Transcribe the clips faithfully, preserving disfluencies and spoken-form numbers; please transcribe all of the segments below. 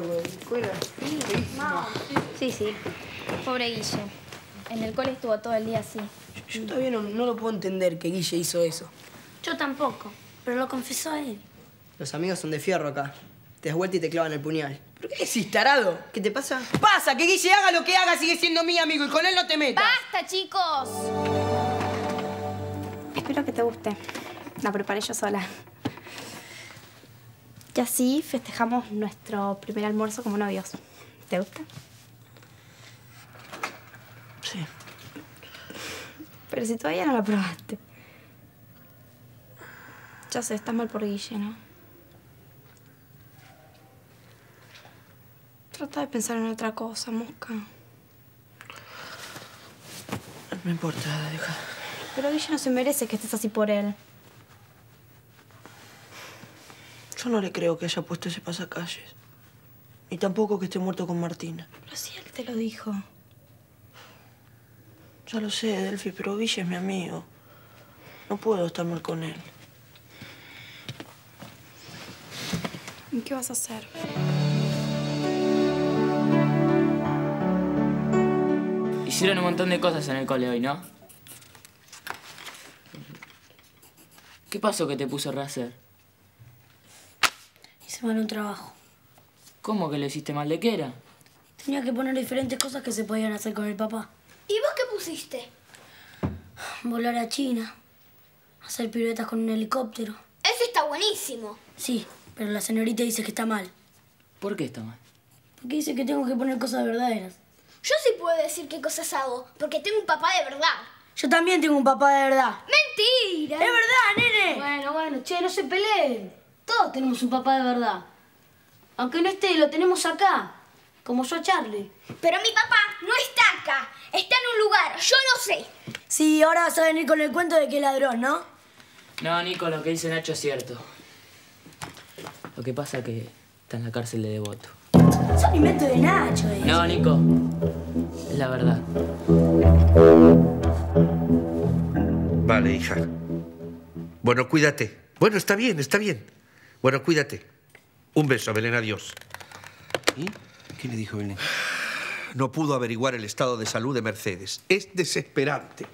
loco. ¿Cuela? Sí, sí, sí. Pobre Guille. En el cole estuvo todo el día así. Yo, yo todavía no, no lo puedo entender que Guille hizo eso. Yo tampoco, pero lo confesó a él. Los amigos son de fierro acá. Te das vuelta y te clavan el puñal. ¿Pero qué decís, tarado? ¿Qué te pasa? ¡Pasa! Que Guille haga lo que haga, sigue siendo mi amigo y con él no te metas. ¡Basta, chicos! Espero que te guste. La preparé yo sola. Y así festejamos nuestro primer almuerzo como novios. ¿Te gusta? Sí. Pero si todavía no la probaste. Ya sé, estás mal por Guille, ¿no? Trata de pensar en otra cosa, Mosca. No me importa, deja. Pero Guille no se merece que estés así por él. Yo no le creo que haya puesto ese pasacalles. Ni tampoco que esté muerto con Martina. Pero si él te lo dijo. Ya lo sé, Delphi, pero Guille es mi amigo. No puedo estar mal con él. ¿Y qué vas a hacer? Hicieron un montón de cosas en el cole hoy, ¿no? ¿Qué pasó que te puso a rehacer? Hice mal un trabajo. ¿Cómo que lo hiciste mal? ¿De qué era? Tenía que poner diferentes cosas que se podían hacer con el papá. ¿Y vos qué pusiste? Volar a China. Hacer piruetas con un helicóptero. Eso está buenísimo. Sí, pero la señorita dice que está mal. ¿Por qué está mal? Porque dice que tengo que poner cosas verdaderas. Yo sí puedo decir qué cosas hago, porque tengo un papá de verdad. Yo también tengo un papá de verdad. ¡Mentira! ¡Es verdad, nene! Bueno, bueno, che, no se peleen. Todos tenemos un papá de verdad. Aunque no esté, lo tenemos acá. Como yo a Charlie. Pero mi papá no está acá. Está en un lugar, yo no sé. Sí, ahora vas a venir con el cuento de que es ladrón, ¿no? No, Nico, lo que dice Nacho es cierto. Lo que pasa es que está en la cárcel de Devoto. Es un invento de Nacho, ¿eh? No, Nico. Es la verdad. Vale, hija. Bueno, cuídate. Bueno, está bien, está bien. Bueno, cuídate. Un beso, Belén, adiós. ¿Y qué le dijo Belén? No pudo averiguar el estado de salud de Mercedes. Es desesperante.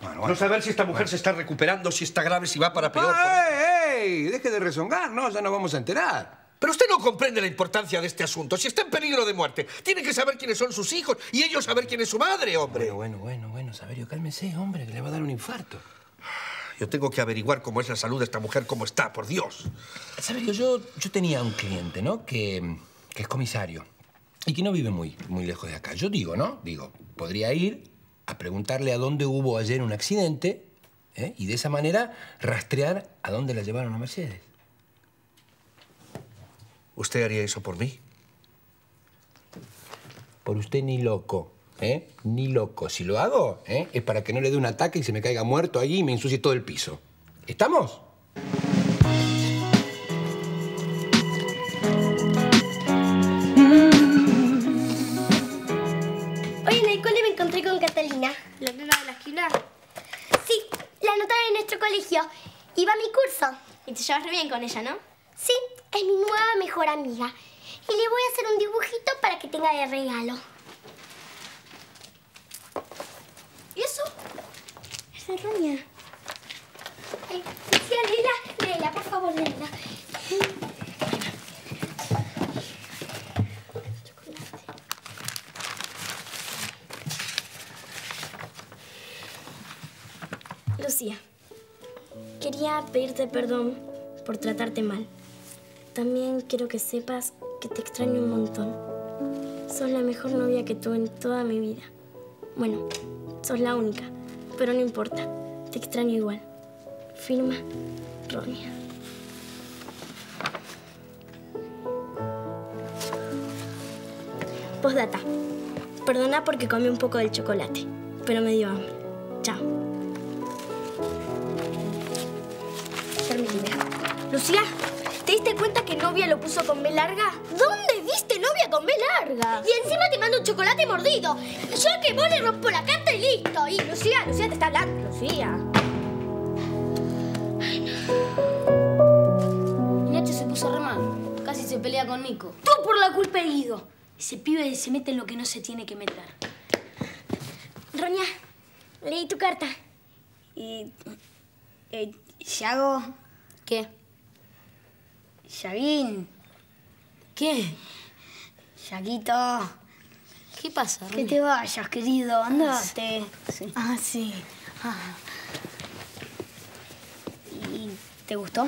Bueno, bueno, no saber si esta mujer bueno. se está recuperando, si está grave, si va para peor. ¡Ey, ey! Deje de rezongar, ¿no? Ya nos vamos a enterar. Pero usted no comprende la importancia de este asunto. Si está en peligro de muerte, tiene que saber quiénes son sus hijos y ellos saber quién es su madre, hombre. Bueno, bueno, bueno, bueno, Saverio, cálmese, hombre, que le va a dar un infarto. Yo tengo que averiguar cómo es la salud de esta mujer, cómo está, por Dios. Saverio, yo, yo tenía un cliente, ¿no? Que, que es comisario y que no vive muy, muy lejos de acá. Yo digo, ¿no? Digo, podría ir a preguntarle a dónde hubo ayer un accidente, ¿eh? Y de esa manera rastrear a dónde la llevaron a Mercedes. ¿Usted haría eso por mí? Por usted ni loco, ¿eh? Ni loco. Si lo hago, ¿eh? Es para que no le dé un ataque y se me caiga muerto allí y me ensucie todo el piso. ¿Estamos? Hoy en el cole me encontré con Catalina. ¿La nena de la esquina? Sí, la anotaron en nuestro colegio. Iba a mi curso. Y te llevas re bien con ella, ¿no? Sí, es mi nueva mejor amiga. Y le voy a hacer un dibujito para que tenga de regalo. ¿Y eso? Es araña. Eh, sí, Lela, Lela, por favor, Lela. Lucía, quería pedirte perdón por tratarte mal. También quiero que sepas que te extraño un montón. Sos la mejor novia que tuve en toda mi vida. Bueno, sos la única, pero no importa. Te extraño igual. Firma, Ronia. Postdata. Perdona porque comí un poco del chocolate, pero me dio hambre. Chao. Terminé. Lucía. ¿Te diste cuenta que novia lo puso con B larga? ¿Dónde viste novia con B larga? Y encima te manda un chocolate mordido. Yo que vos le rompo la carta y listo. Y Lucía, Lucía te está hablando. Lucía. Ay, no. Nacho se puso re mal. Casi se pelea con Nico. Todo por la culpa de Guido. Ese pibe se mete en lo que no se tiene que meter. Roña, leí tu carta. Y... Eh, Yago... ¿Qué? Yaguín. ¿Qué? Yaguito. ¿Qué pasa, Roña? Que te vayas, querido. Andate. Ah, sí. Ah, sí. Ah. ¿Y te gustó?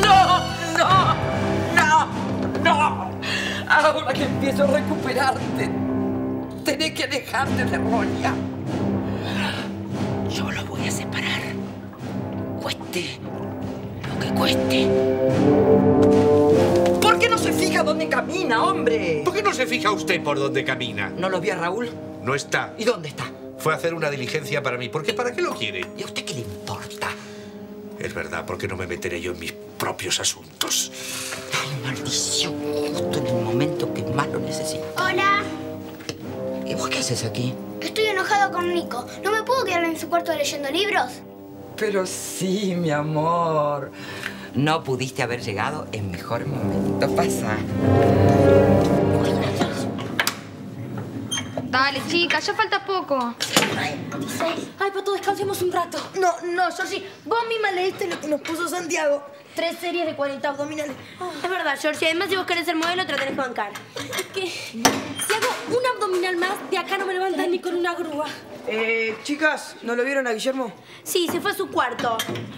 ¡No! ¡No! ¡No! ¡No! Ahora que empiezo a recuperarte, tenés que dejarte de Roña. Yo lo voy a separar. Cueste lo que cueste. ¿Por qué no se fija dónde camina, hombre? ¿Por qué no se fija usted por dónde camina? ¿No lo vi a Raúl? No está. ¿Y dónde está? Fue a hacer una diligencia para mí. ¿Por qué? ¿Para qué lo quiere? ¿Y a usted qué le importa? Es verdad, ¿por qué no me meteré yo en mis propios asuntos? Ay, maldición. Justo en el momento que más lo necesito. Hola. ¿Y vos qué haces aquí? Estoy enojado con Nico. ¿No me puedo quedar en su cuarto leyendo libros? Pero sí, mi amor. No pudiste haber llegado en mejor momento. Pasa. Dale, chicas, ya falta poco. Ay, Pato, descansemos un rato. No, no, Georgie. Vos misma leíste lo que nos puso Santiago. Tres series de cuarenta abdominales. Oh. Es verdad, Georgie. Además, si vos querés ser modelo, te la tenés que bancar. Es que si hago un abdominal más, de acá no me levantan ni con una grúa. Eh, chicas, ¿no lo vieron a Guillermo? Sí, se fue a su cuarto.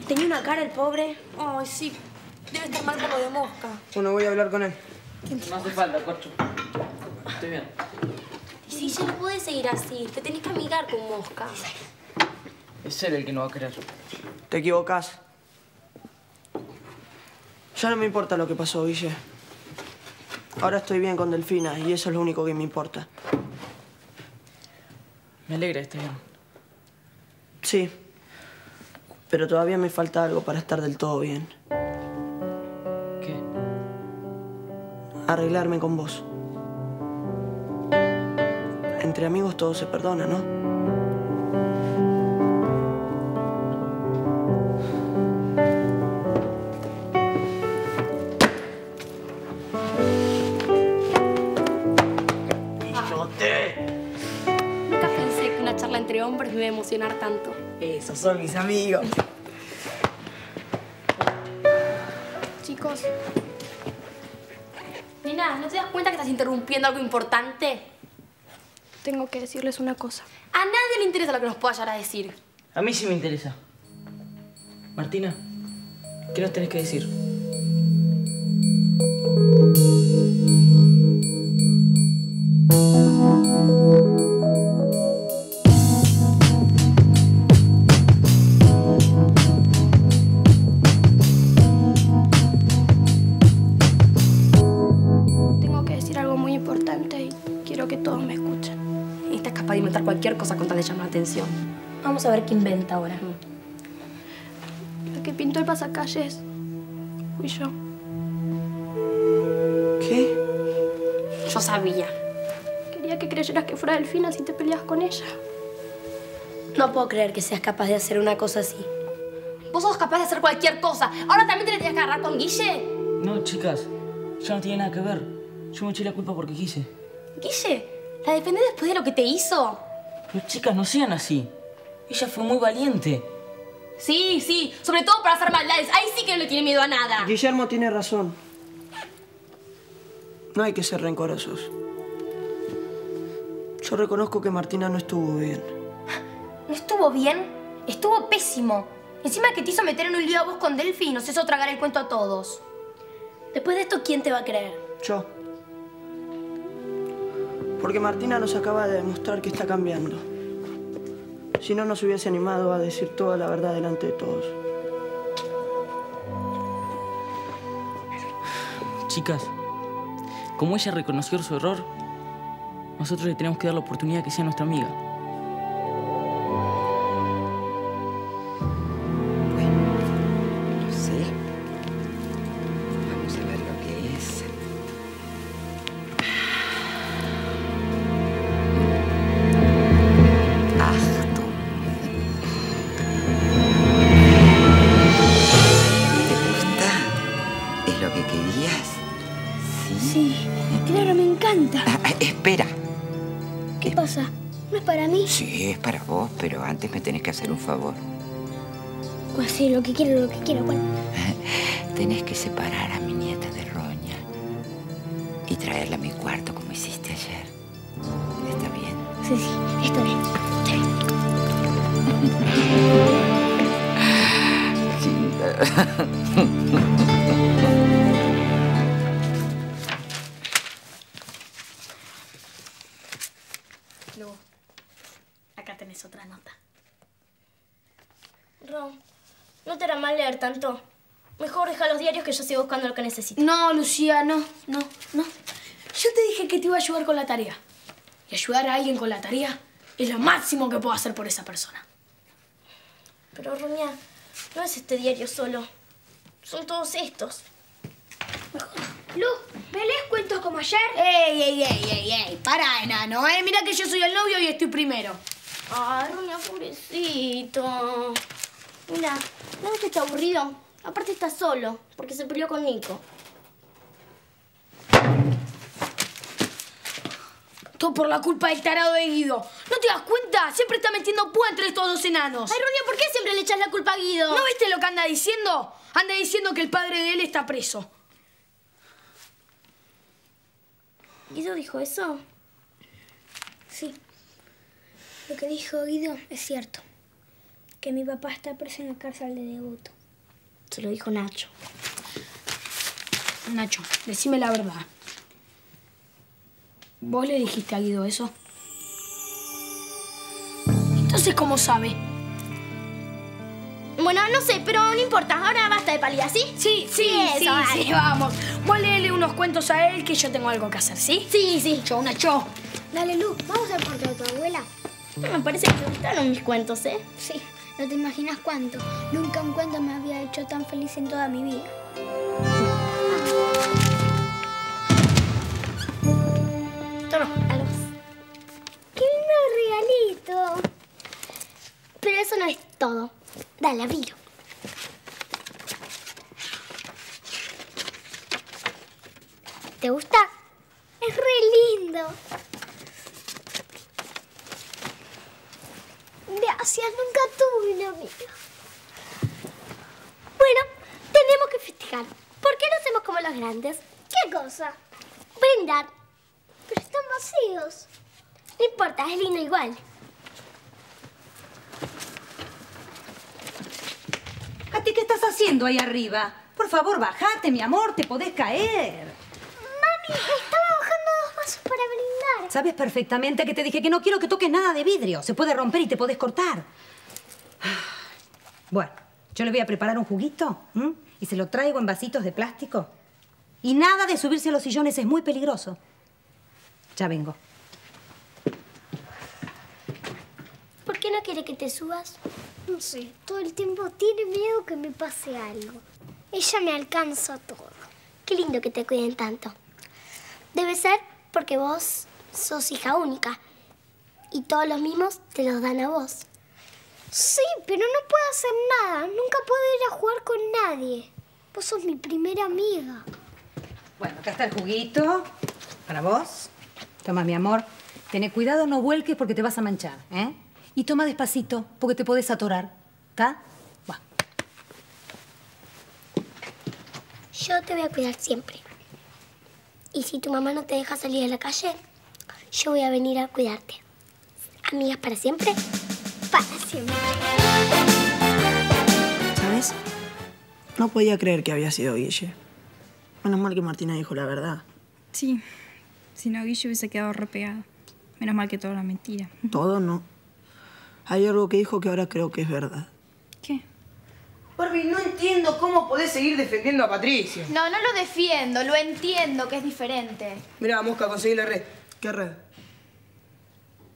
Tenía una cara el pobre. Ay, sí. Debe estar mal como de mosca. Bueno, voy a hablar con él. No hace falta, Corcho. Estoy bien. Sí, ya no podés seguir así. Te tenés que amigar con Mosca. Es él el que no va a querer. Te equivocás. Ya no me importa lo que pasó, Guille. Ahora estoy bien con Delfina y eso es lo único que me importa. Me alegra estar bien. Sí. Pero todavía me falta algo para estar del todo bien. ¿Qué? Arreglarme con vos. Entre amigos todo se perdona, ¿no? ¡Guillote! Nunca pensé que una charla entre hombres me iba a emocionar tanto. Esos son mis amigos. Chicos. Nena, ¿no te das cuenta que estás interrumpiendo algo importante? Tengo que decirles una cosa. A nadie le interesa lo que nos pueda llegar a decir. A mí sí me interesa. Martina, ¿qué nos tenés que decir? Tengo que decir algo muy importante y quiero que todos me escuchen. Está capaz de inventar cualquier cosa con tal de llamar la atención. Vamos a ver qué inventa ahora. La que pintó el pasacalles fui yo. ¿Qué? Yo sabía. Quería que creyeras que fuera Delfina si te peleas con ella. No puedo creer que seas capaz de hacer una cosa así. Vos sos capaz de hacer cualquier cosa. ¿Ahora también te la tienes que agarrar con Guille? No, chicas. Ya no tiene nada que ver. Yo me eché la culpa porque quise. ¿Guille? ¿La defendés después de lo que te hizo? Pero chicas, no sean así. Ella fue muy valiente. Sí, sí. Sobre todo para hacer maldades. Ahí sí que no le tiene miedo a nada. Guillermo tiene razón. No hay que ser rencorosos. Yo reconozco que Martina no estuvo bien. ¿No estuvo bien? Estuvo pésimo. Encima que te hizo meter en un lío a vos con Delphi y nos hizo tragar el cuento a todos. Después de esto, ¿quién te va a creer? Yo. Porque Martina nos acaba de demostrar que está cambiando. Si no, nos hubiese animado a decir toda la verdad delante de todos. Chicas, como ella reconoció su error, nosotros le tenemos que dar la oportunidad de que sea nuestra amiga. Bueno, no sé. Vamos a ver lo que es. ¿Te gusta? ¿Qué pasa? ¿No es para mí? Sí, es para vos, pero antes me tenés que hacer un favor. Pues sí, lo que quiero, lo que quiero, ¿cuál? Tenés que separar a mi nieta de Roña y traerla a mi cuarto como hiciste ayer. ¿Está bien? Sí, sí, está bien. Está bien. Luego, acá tenés otra nota. Ron, no te hará mal leer tanto. Mejor deja los diarios que yo sigo buscando lo que necesito. No, Lucía, no, no, no. Yo te dije que te iba a ayudar con la tarea. Y ayudar a alguien con la tarea es lo máximo que puedo hacer por esa persona. Pero, Roña, no es este diario solo. Son todos estos. Mejor. Lu, ¿me lees cuentos como ayer? Ey, ey, ey, ey, ey. Pará, enano, ¿eh? Mirá que yo soy el novio y estoy primero. Ay, Roña, pobrecito. Mirá, ¿no ves que está aburrido? Aparte está solo, porque se peleó con Nico. Todo por la culpa del tarado de Guido. ¿No te das cuenta? Siempre está metiendo púa entre estos dos enanos. Ay, Roña, ¿por qué siempre le echas la culpa a Guido? ¿No viste lo que anda diciendo? Anda diciendo que el padre de él está preso. ¿Guido dijo eso? Sí. Lo que dijo Guido es cierto. Que mi papá está preso en la cárcel de Devoto. Se lo dijo Nacho. Nacho, decime la verdad. ¿Vos le dijiste a Guido eso? Entonces, ¿cómo sabe? Bueno, no sé, pero no importa. Ahora basta de palidas, ¿sí? Sí, sí, sí, eso, sí, sí, vamos. Vos léele unos cuentos a él que yo tengo algo que hacer, ¿sí? Sí, sí. Yo, Nacho. Dale, Lu, vamos al cuarto de tu abuela. Me parece que te gustaron mis cuentos, ¿eh? Sí, no te imaginas cuánto. Nunca un cuento me había hecho tan feliz en toda mi vida. Toma, a los. ¡Qué lindo regalito! Pero eso no es todo. Dale, abrilo. ¿Te gusta? Es re lindo. Gracias, nunca tuve un amigo. Bueno, tenemos que festejar. ¿Por qué no hacemos como los grandes? ¿Qué cosa? Brindar. Pero están vacíos. No importa, es lindo igual. ¿A ti qué estás haciendo ahí arriba? Por favor, bajate, mi amor, te podés caer. Mami, estaba bajando dos vasos para brindar. Sabes perfectamente que te dije que no quiero que toques nada de vidrio. Se puede romper y te podés cortar. Bueno, yo le voy a preparar un juguito, ¿m? Y se lo traigo en vasitos de plástico. Y nada de subirse a los sillones, es muy peligroso. Ya vengo. ¿Por qué no quiere que te subas? No sé, todo el tiempo tiene miedo que me pase algo. Ella me alcanza todo. Qué lindo que te cuiden tanto. Debe ser porque vos sos hija única y todos los mismos te los dan a vos. Sí, pero no puedo hacer nada. Nunca puedo ir a jugar con nadie. Vos sos mi primera amiga. Bueno, acá está el juguito para vos. Toma, mi amor. Tené cuidado, no vuelques porque te vas a manchar, ¿eh? Y toma despacito, porque te podés atorar. ¿Está? Va. Yo te voy a cuidar siempre. Y si tu mamá no te deja salir a la calle, yo voy a venir a cuidarte. Amigas para siempre, para siempre. ¿Sabes? No podía creer que había sido Guille. Menos mal que Martina dijo la verdad. Sí. Si no, Guille hubiese quedado repegado. Menos mal que todo era mentira. Todo no. Hay algo que dijo que ahora creo que es verdad. ¿Qué? Barbie, no entiendo cómo podés seguir defendiendo a Patricio. No, no lo defiendo. Lo entiendo, que es diferente. Mirá, Mosca, conseguí la red. ¿Qué red?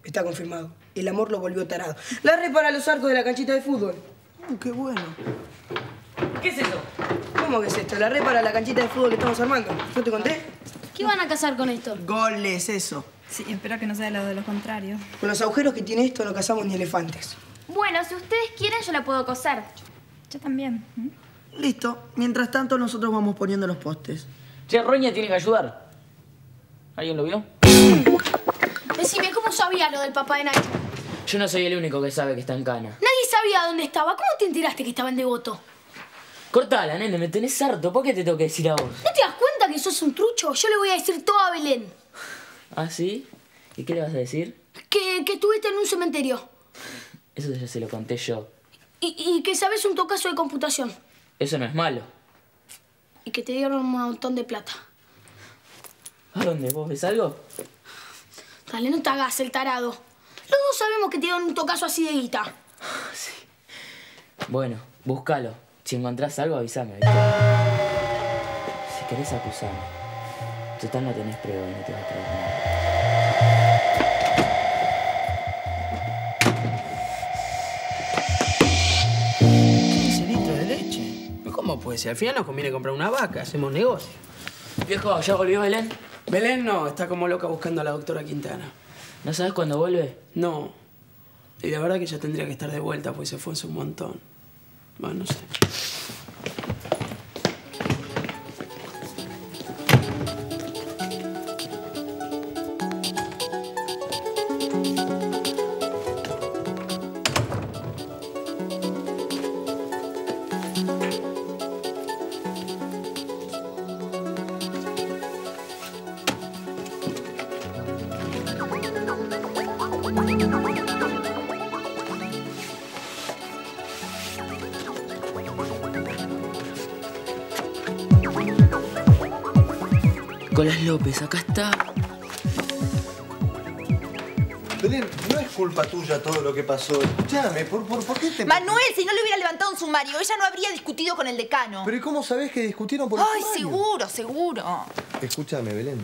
Está confirmado. El amor lo volvió tarado. La red para los arcos de la canchita de fútbol. Uh, qué bueno. ¿Qué es esto? ¿Cómo que es esto? La red para la canchita de fútbol que estamos armando. ¿No te conté? ¿Qué van a cazar con esto? Goles, eso. Sí, espero que no sea lo de lo contrario. Con los agujeros que tiene esto no cazamos ni elefantes. Bueno, si ustedes quieren yo la puedo coser. Yo también. ¿Mm? Listo. Mientras tanto nosotros vamos poniendo los postes. Che, Roña tiene que ayudar. ¿Alguien lo vio? Decime, ¿cómo sabía? sabía lo del papá de Nacho. Yo no soy el único que sabe que está en Cana. Nadie sabía dónde estaba. ¿Cómo te enteraste que estaba en Devoto? Cortala, nene. Me tenés harto. ¿Por qué te tengo que decir a vos? ¿No te das cuenta que sos un trucho? Yo le voy a decir todo a Belén. ¿Ah, sí? ¿Y qué le vas a decir? Que, que estuviste en un cementerio. Eso ya se lo conté yo. Y, y que sabes un tocazo de computación. Eso no es malo. Y que te dieron un montón de plata. ¿A dónde? ¿Vos ves algo? Dale, no te hagas el tarado. Los dos sabemos que te dieron un tocazo así de guita. Sí. Bueno, búscalo. Si encontrás algo, avísame. ¿Viste? Si querés, acusame. Total, no tenés prueba y no te vas a traer nada. ¿Cómo puede ser? Al final nos conviene comprar una vaca, hacemos negocio. Viejo, ¿ya volvió Belén? Belén no, está como loca buscando a la doctora Quintana. ¿No sabes cuándo vuelve? No. Y la verdad que ya tendría que estar de vuelta, pues se fue hace un montón. Bueno, no sé. Nicolás López, acá está. Belén, no es culpa tuya todo lo que pasó. Escuchame, ¿por, por, por qué te...? Manuel, si no le hubiera levantado un sumario, ella no habría discutido con el decano. ¿Pero y cómo sabés que discutieron por el sumario? Ay, seguro, seguro. Escúchame, Belén.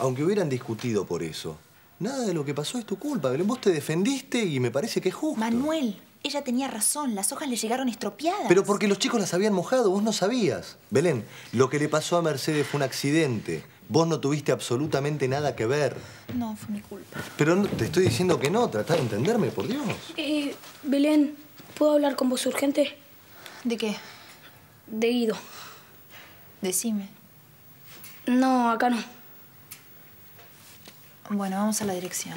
Aunque hubieran discutido por eso, nada de lo que pasó es tu culpa, Belén. Vos te defendiste y me parece que es justo. Manuel, ella tenía razón. Las hojas le llegaron estropeadas. Pero porque los chicos las habían mojado. Vos no sabías. Belén, lo que le pasó a Mercedes fue un accidente. Vos no tuviste absolutamente nada que ver. No, fue mi culpa. Pero no, te estoy diciendo que no. Tratá de entenderme, por Dios. Eh, Belén, ¿puedo hablar con vos urgente? ¿De qué? De Guido. Decime. No, acá no. Bueno, vamos a la dirección.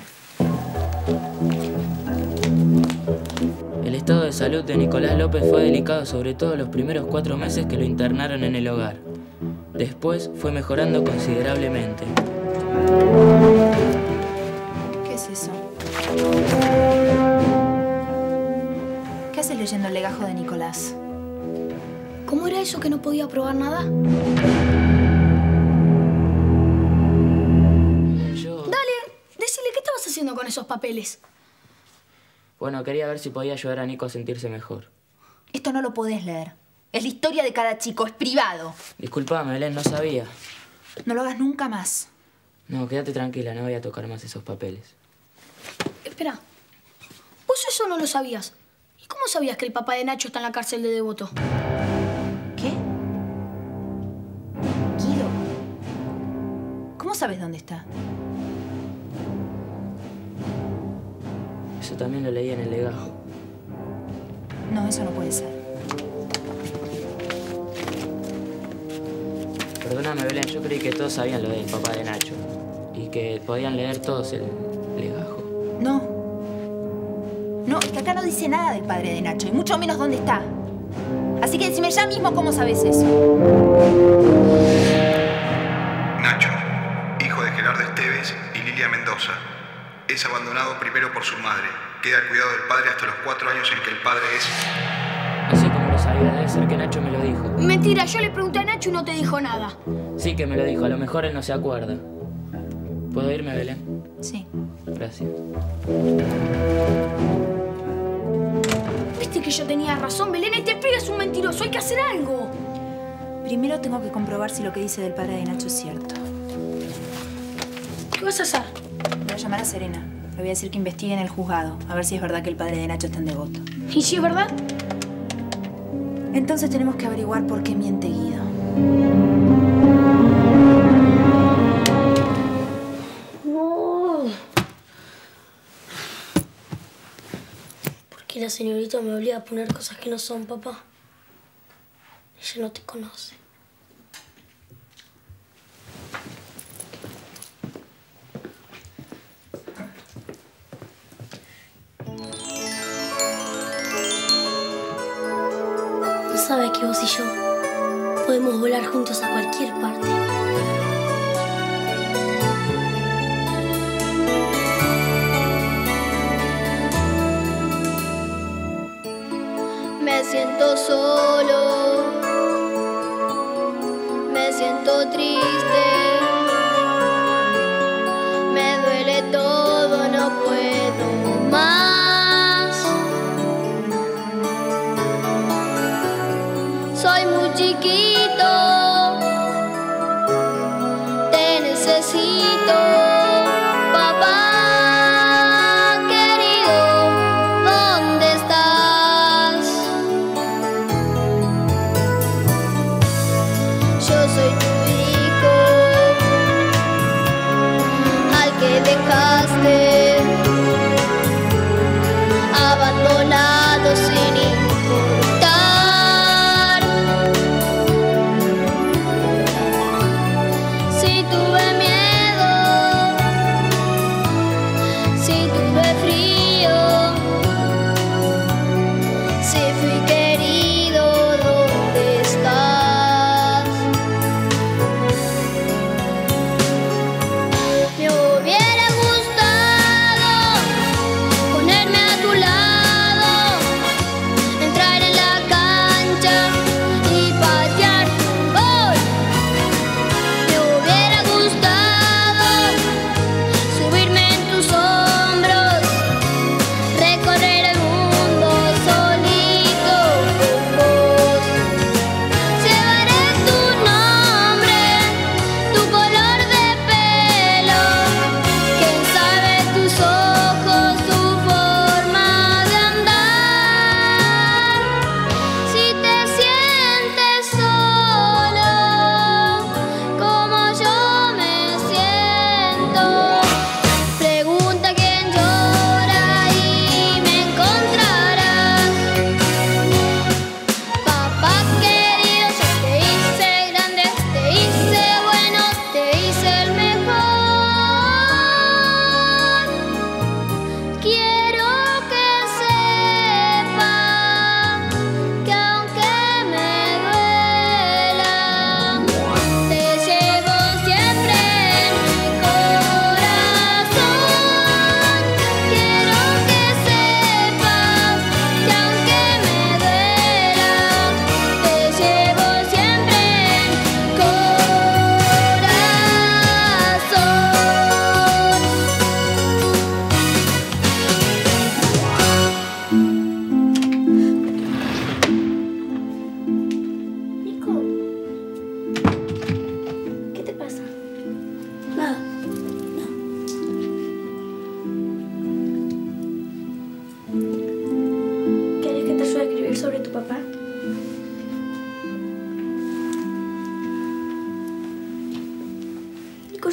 El estado de salud de Nicolás López fue delicado, sobre todo los primeros cuatro meses que lo internaron en el hogar. Después fue mejorando considerablemente. ¿Qué es eso? ¿Qué haces leyendo el legajo de Nicolás? ¿Cómo era eso que no podía probar nada? Yo... Dale, decile, ¿qué estabas haciendo con esos papeles? Bueno, quería ver si podía ayudar a Nico a sentirse mejor. Esto no lo podés leer. Es la historia de cada chico, es privado. Disculpame, Belén, no sabía. No lo hagas nunca más. No, quédate tranquila, no voy a tocar más esos papeles. Espera, vos eso no lo sabías. ¿Y cómo sabías que el papá de Nacho está en la cárcel de Devoto? ¿Qué? Guido, ¿cómo sabes dónde está? Eso también lo leí en el legajo. No, eso no puede ser. Perdóname, Belén, yo creí que todos sabían lo del papá de Nacho y que podían leer todos el legajo. No. No, es que acá no dice nada del padre de Nacho y mucho menos dónde está. Así que decime ya mismo cómo sabes eso. Nacho, hijo de Gerardo Esteves y Lilia Mendoza, es abandonado primero por su madre. Queda al cuidado del padre hasta los cuatro años en que el padre es... No sé cómo lo sabía, debe ser que Nacho me lo dijo. Mentira, yo le pregunté a Nacho y no te dijo nada. Sí que me lo dijo, a lo mejor él no se acuerda. ¿Puedo irme, Belén? Sí. Gracias. ¿Viste que yo tenía razón, Belén? Este pibe es un mentiroso, hay que hacer algo. Primero tengo que comprobar si lo que dice del padre de Nacho es cierto. ¿Qué vas a hacer? Voy a llamar a Serena. Le voy a decir que investigue en el juzgado, a ver si es verdad que el padre de Nacho está en Devoto. ¿Y si es verdad? Entonces tenemos que averiguar por qué miente Guido. No. ¿Por qué la señorita me obliga a poner cosas que no son, papá? Ella no te conoce. sabrá que vos y yo podemos volar juntos a cualquier parte. Me siento solo, me siento triste, me duele todo, no puedo más. Soy muy chiquito, te necesito, papá querido, ¿dónde estás? Yo soy tu hijo, al que dejaste abandonado sin importar.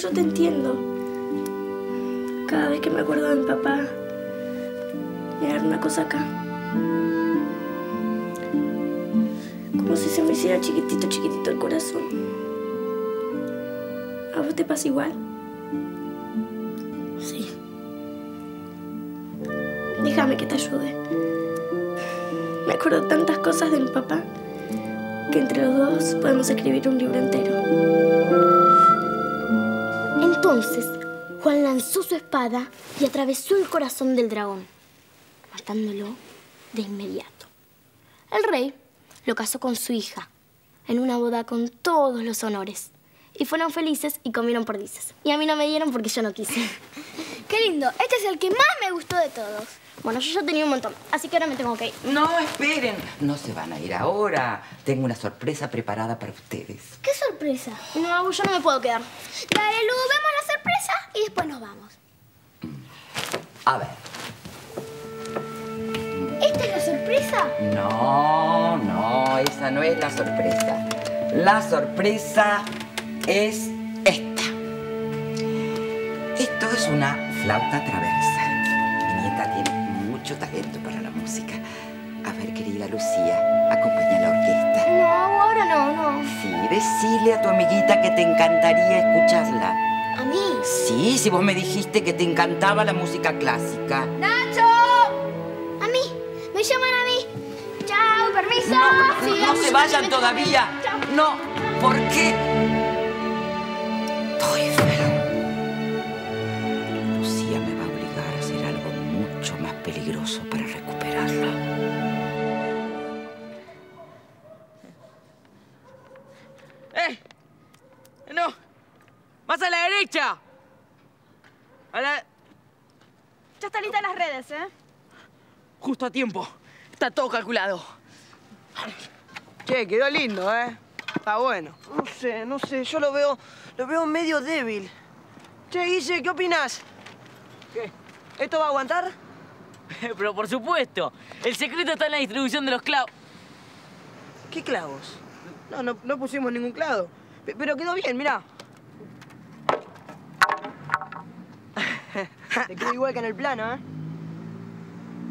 Yo te entiendo. Cada vez que me acuerdo de mi papá, me agarra una cosa acá. Como si se me hiciera chiquitito, chiquitito el corazón. ¿A vos te pasa igual? Sí. Déjame que te ayude. Me acuerdo tantas cosas de mi papá que entre los dos podemos escribir un libro entero. Entonces, Juan lanzó su espada y atravesó el corazón del dragón, matándolo de inmediato. El rey lo casó con su hija, en una boda con todos los honores. Y fueron felices y comieron perdices. Y a mí no me dieron porque yo no quise. ¡Qué lindo! Este es el que más me gustó de todos. Bueno, yo ya tenía un montón, así que ahora me tengo que ir. No, esperen. No se van a ir ahora. Tengo una sorpresa preparada para ustedes. ¿Qué sorpresa? No, yo no me puedo quedar. Dale, Lu, vemos la sorpresa y después nos vamos. A ver. ¿Esta es la sorpresa? No, no, esa no es la sorpresa. La sorpresa es esta. Esto es una flauta traversa. Mi nieta tiene mucho talento para la música. A ver, querida Lucía, acompaña a la orquesta. No, ahora no, no. Sí, decile a tu amiguita que te encantaría escucharla. ¿A mí? Sí, si vos me dijiste que te encantaba la música clásica. ¡Nacho! A mí, me llaman a mí. Chao. permiso. No, sí, no se vayan todavía. No, ¿por qué? Estoy enferma. Lucía me va a obligar a hacer algo mucho más peligroso para recuperarla. ¡Eh! ¡No! ¡Más a la derecha! A la... Ya está lista las redes, ¿eh? Justo a tiempo. Está todo calculado. Che, quedó lindo, ¿eh? Está bueno. No sé, no sé. Yo lo veo... Lo veo medio débil. Che, Guille, ¿qué opinás? ¿Qué? ¿Esto va a aguantar? Pero por supuesto. El secreto está en la distribución de los clavos. ¿Qué clavos? No, no, no pusimos ningún clavo. Pero quedó bien, mirá. Te quedó igual que en el plano, ¿eh?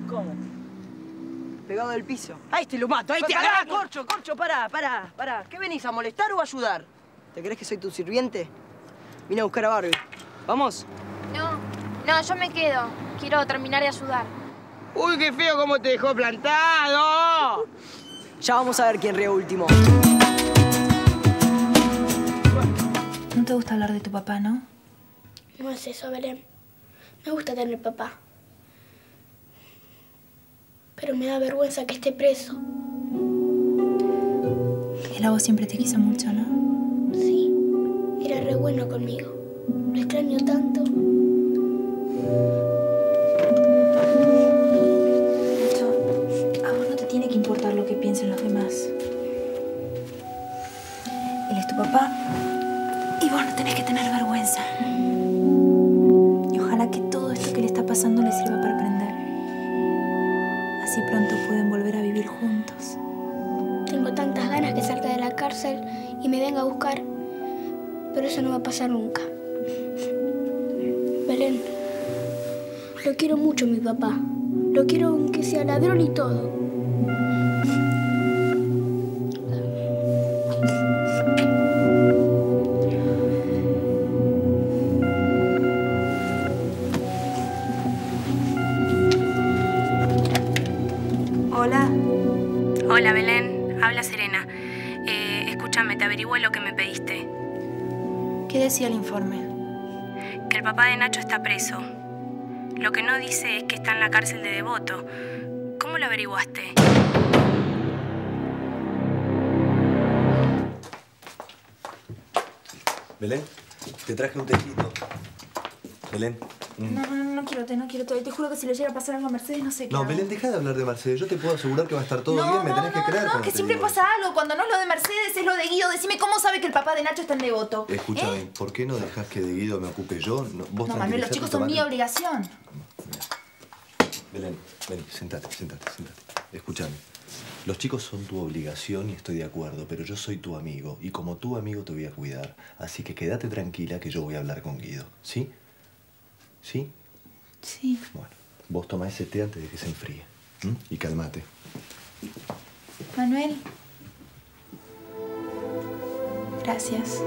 ¿Cómo? Pegado del piso. ¡Ahí te lo mato! ¡Ahí te agarro! ¡Pará, Corcho, Corcho! ¡Pará, pará, pará! ¿Qué venís, a molestar o a ayudar? ¿Te crees que soy tu sirviente? Vine a buscar a Barbie. ¿Vamos? No, no, yo me quedo. Quiero terminar de ayudar. ¡Uy, qué feo cómo te dejó plantado! Ya vamos a ver quién ríe último. ¿No te gusta hablar de tu papá, no? No es eso, Belén. Me gusta tener papá. Pero me da vergüenza que esté preso. Él a vos siempre te quiso mucho, ¿no? Sí. Era re bueno conmigo. Lo extraño tanto. Nacho, a vos no te tiene que importar lo que piensen los demás. Él es tu papá y vos no tenés que tener vergüenza. Que todo esto que le está pasando le sirva para aprender. Así pronto pueden volver a vivir juntos. Tengo tantas ganas que salga de la cárcel y me venga a buscar, pero eso no va a pasar nunca. Belén, lo quiero mucho a mi papá. Lo quiero aunque sea ladrón y todo. Hola, Belén. Habla Serena. Eh, escúchame, te averigüé lo que me pediste. ¿Qué decía el informe? Que el papá de Nacho está preso. Lo que no dice es que está en la cárcel de Devoto. ¿Cómo lo averiguaste? Belén, te traje un tecito. Belén. Mm. No, no, no quiero té, no quiero té. Te juro que si le llega a pasar algo a Mercedes, no sé qué. No, hago. Belén, deja de hablar de Mercedes. Yo te puedo asegurar que va a estar todo no, bien. Me no, tenés no, que creer. No, no, es que siempre digo. Pasa algo. Cuando no es lo de Mercedes, es lo de Guido. Decime cómo sabe que el papá de Nacho está en Devoto. Escúchame, ¿eh? ¿Por qué no dejas que de Guido me ocupe yo? No, vos no Manuel, los chicos son mi obligación. Belén, ven, sentate, sentate, sentate. Escúchame. Los chicos son tu obligación y estoy de acuerdo, pero yo soy tu amigo. Y como tu amigo te voy a cuidar. Así que quédate tranquila que yo voy a hablar con Guido, ¿sí? ¿Sí? Sí. Bueno, vos tomá ese té antes de que se enfríe. ¿Mm? Y calmate. Manuel. Gracias.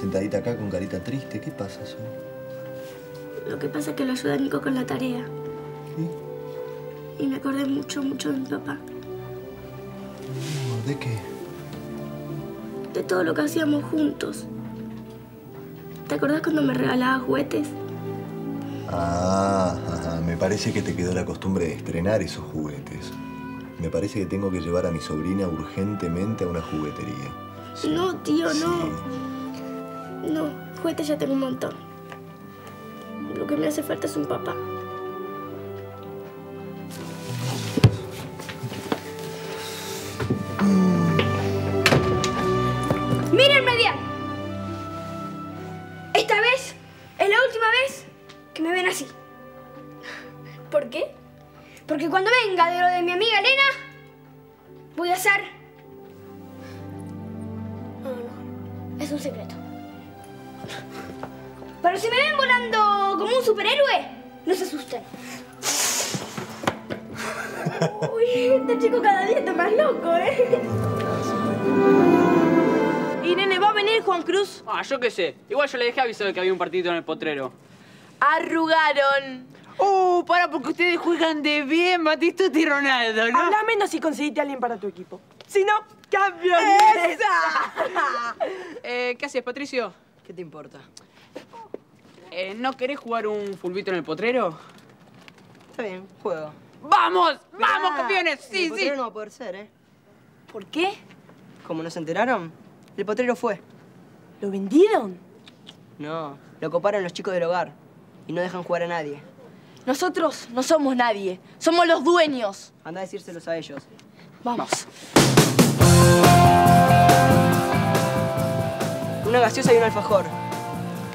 Sentadita acá con carita triste, ¿qué pasa, Sol? Lo que pasa es que lo ayuda a Nico con la tarea. ¿Sí? Y me acordé mucho, mucho de mi papá. ¿De qué? De todo lo que hacíamos juntos. ¿Te acordás cuando me regalaba juguetes? Ah, ajá. Me parece que te quedó la costumbre de estrenar esos juguetes. Me parece que tengo que llevar a mi sobrina urgentemente a una juguetería. Sí. No, tío, sí. No. No, juguetes ya tengo un montón. Lo que me hace falta es un papá. ¡Mira el medial! Esta vez es la última vez que me ven así. ¿Por qué? Porque cuando venga de lo de mi amiga Elena, voy a hacer... No, no, es un secreto. Pero si me ven volando como un superhéroe, no se asusten. Uy, este chico cada día está más loco, ¿eh? Y, nene, ¿va a venir Juan Cruz? Ah, yo qué sé. Igual yo le dejé aviso de que había un partidito en el potrero. Arrugaron. Uh, para, porque ustedes juegan de bien, Batistuta y Ronaldo, ¿no? Habla menos si conseguiste a alguien para tu equipo. Si no, ¡campeonesa! ¡Esa! eh, ¿Qué haces, Patricio? ¿Qué te importa? Eh, ¿No querés jugar un fulbito en el potrero? Está bien, juego. ¡Vamos! Mirá, ¡vamos, campeones! Sí, el potrero sí. No va a poder ser, ¿eh? ¿Por qué? Como nos enteraron, el potrero fue. ¿Lo vendieron? No, lo coparon los chicos del hogar y no dejan jugar a nadie. Nosotros no somos nadie, somos los dueños. Andá a decírselos a ellos. Vamos. Una gaseosa y un alfajor.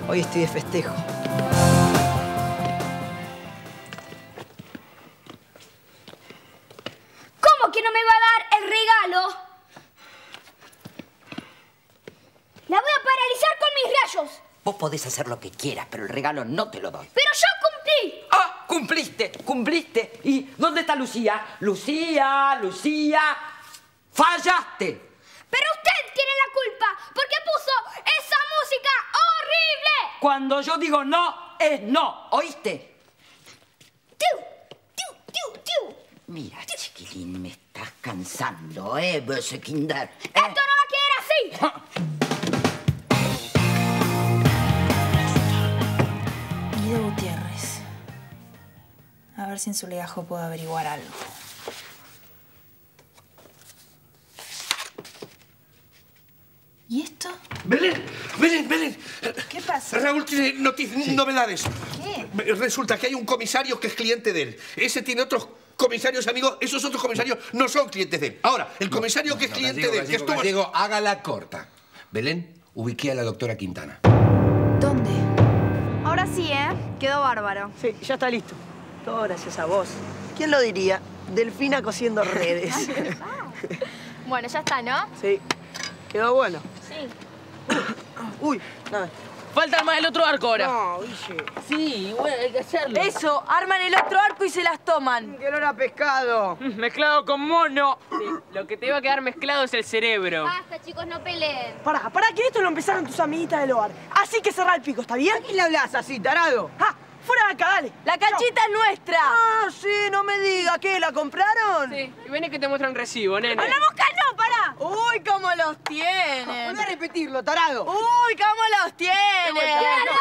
Hoy estoy de festejo. ¿Cómo que no me va a dar el regalo? La voy a paralizar con mis rayos. Vos podés hacer lo que quieras, pero el regalo no te lo doy. ¡Pero yo cumplí! ¡Ah! ¡Cumpliste! ¡Cumpliste! ¿Y dónde está Lucía? ¡Lucía! ¡Lucía! ¡Fallaste! Pero usted tiene la culpa porque puso esa música horrible. Cuando yo digo no, es no. ¿Oíste? ¡Tiu! ¡Tiu! ¡Tiu! ¡Tiu! Mira, chiquilín, me estás cansando, ¿eh? Böse Kinder. ¿Eh? ¡Esto no va a quedar así! Gutiérrez. A ver si en su legajo puedo averiguar algo. ¿Y esto? ¡Belén! ¡Belén! ¡Belén! ¿Qué pasa? Raúl tiene noticias, sí. Novedades. ¿Qué? Resulta que hay un comisario que es cliente de él. Ese tiene otros comisarios amigos. Esos otros comisarios no son clientes de él. Ahora, el comisario no, que no, es cliente no, gallego, de él... Gallego, que estuvo... Gallego, hágala corta. Belén, ubiqué a la doctora Quintana. ¿Dónde? Ahora sí, ¿eh? Quedó bárbaro. Sí, ya está listo. Todo gracias a vos. ¿Quién lo diría? Delfina cosiendo redes. Bueno, ya está, ¿no? Sí. Quedó bueno. Sí. Uy, uy, nada. Falta armar el otro arco ahora. No, Guille. Sí, bueno, hay que hacerlo. Eso, arman el otro arco y se las toman. ¡Qué olor a pescado! Mezclado con mono. Sí, lo que te va a quedar mezclado es el cerebro. Basta, chicos, no peleen. Pará, pará, que esto lo empezaron tus amiguitas del hogar. Así que cerrá el pico, ¿está bien? ¿A quién le hablás así, tarado? ¡Ah! ¡Fuera de acá, dale! ¡La canchita no. es nuestra! ¡Ah, sí! No me digas. ¿Qué, la compraron? Sí. Y vení que te muestran recibo, nene. ¡Hablamos que no! ¡Pará! ¡Uy, cómo los tienen! ¡Voy a repetirlo, tarado! ¡Uy, cómo los tienen! ¡Claro!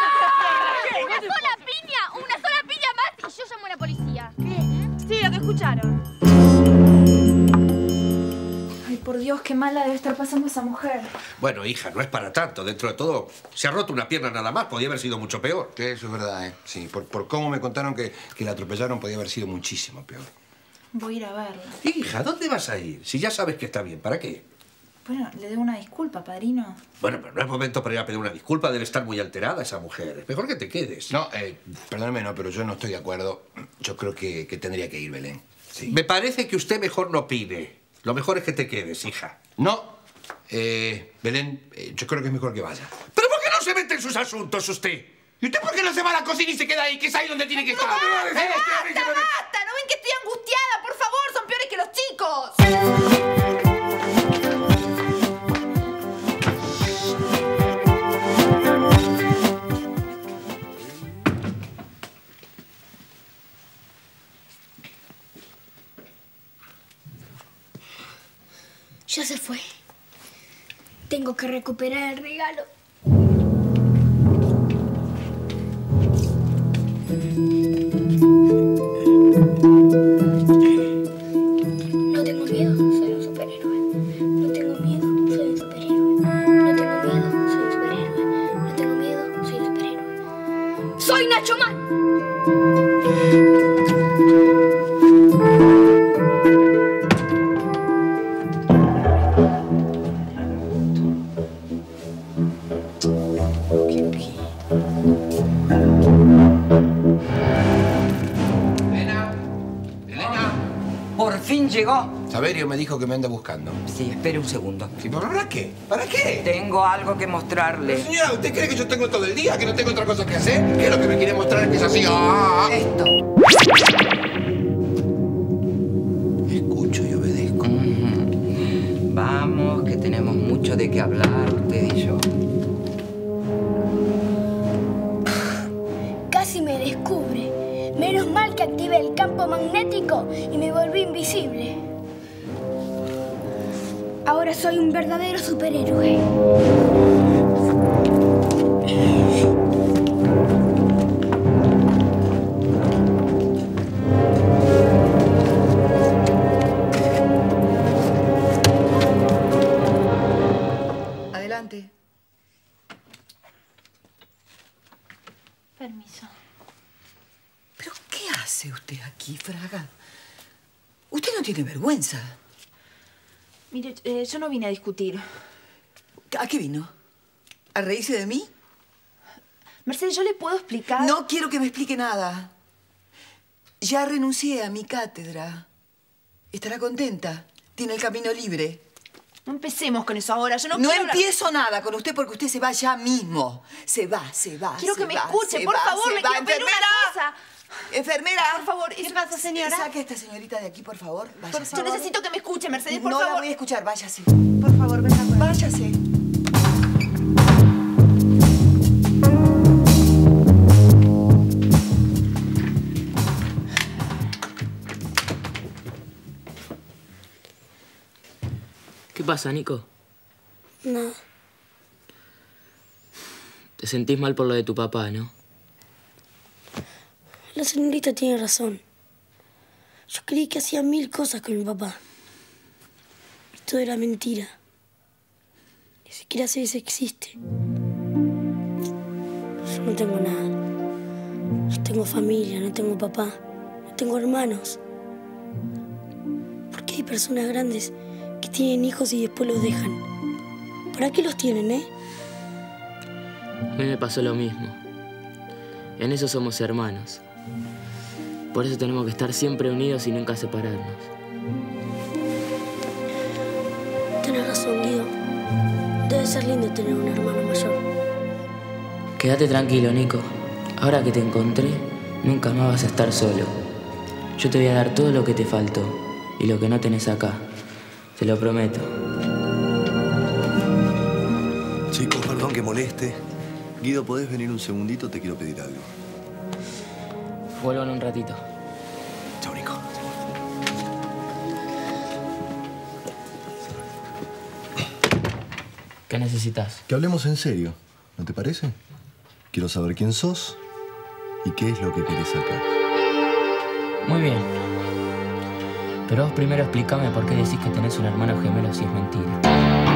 ¡Una sola piña! ¡Una sola piña más y yo llamo a la policía! ¿Qué? Sí, lo que escucharon. Ay, por Dios, qué mala debe estar pasando esa mujer. Bueno, hija, no es para tanto. Dentro de todo, se ha roto una pierna nada más. Podía haber sido mucho peor. Que eso es verdad, ¿eh? Sí, por, por cómo me contaron que, que la atropellaron, podía haber sido muchísimo peor. Voy a ir a verla. Hija, ¿dónde vas a ir? Si ya sabes que está bien, ¿para qué? Bueno, le debo una disculpa, padrino. Bueno, pero no es momento para ir a pedir una disculpa. Debe estar muy alterada esa mujer. Es mejor que te quedes. No, eh, perdóname, no, pero yo no estoy de acuerdo. Yo creo que, que tendría que ir, Belén. Sí. Me parece que usted mejor no opine. Lo mejor es que te quedes, hija. No, eh, Belén, eh, yo creo que es mejor que vaya. ¿Pero por qué no se mete en sus asuntos usted? ¿Y usted por qué no se va a la cocina y se queda ahí? Que es ahí donde tiene que estar. ¡Basta, no, basta, eh, basta, basta! ¿No ven que estoy angustiada? Por favor, son peores que los chicos. Ya se fue. Tengo que recuperar el regalo. No tengo miedo, soy un superhéroe. No tengo miedo, soy un superhéroe. No tengo miedo, soy un superhéroe. No tengo miedo, soy un superhéroe. ¡Soy Nacho Man! Thank you. llegó. Saverio me dijo que me anda buscando. Sí, espere un segundo. Sí, ¿pero para qué? ¿Para qué? Tengo algo que mostrarle. Pero señora, ¿usted cree que yo tengo todo el día? ¿Que no tengo otra cosa que hacer? ¿Qué es lo que me quiere mostrar? Es que es así. ¡Ah! Esto. Escucho y obedezco. Uh-huh. Vamos, que tenemos mucho de qué hablar, usted y yo. Casi me descubre. Menos mal que activé el campo magnético y me volví invisible. Ahora soy un verdadero superhéroe. Adelante. Permiso. ¿Pero qué hace usted aquí, Fraga? Usted no tiene vergüenza. Mire, eh, yo no vine a discutir. ¿A qué vino? ¿A reírse de mí? Mercedes, yo le puedo explicar... No quiero que me explique nada. Ya renuncié a mi cátedra. Estará contenta. Tiene el camino libre. No empecemos con eso ahora. Yo no, no quiero... No empiezo hablar... nada con usted porque usted se va ya mismo. Se va, se va, Quiero se que me va, escuche, por va, favor. Le va, quiero pedir una cosa. Enfermera, por favor. ¿Qué pasa, señora? Saque a esta señorita de aquí, por favor. Váyase. Por favor. Yo necesito que me escuche, Mercedes, por no favor. No la voy a escuchar, váyase. Por favor, venga. Váyase. ¿Qué pasa, Nico? No. Te sentís mal por lo de tu papá, ¿no? La señorita tiene razón. Yo creí que hacía mil cosas con mi papá. Esto era mentira. Ni siquiera sé si existe. Yo no tengo nada. No tengo familia, no tengo papá, no tengo hermanos. ¿Por qué hay personas grandes que tienen hijos y después los dejan? ¿Para qué los tienen, eh? A mí me pasó lo mismo. En eso somos hermanos. Por eso tenemos que estar siempre unidos y nunca separarnos. Tienes razón, Guido. Debe ser lindo tener un hermano mayor. Quédate tranquilo, Nico. Ahora que te encontré, nunca más vas a estar solo. Yo te voy a dar todo lo que te faltó y lo que no tenés acá. Te lo prometo. Chicos, perdón que moleste. Guido, ¿podés venir un segundito? Te quiero pedir algo. Vuelvo en un ratito. Chau, Nico. ¿Qué necesitas? Que hablemos en serio, ¿no te parece? Quiero saber quién sos y qué es lo que querés acá. Muy bien. Pero vos primero explícame por qué decís que tenés un hermano gemelo si es mentira.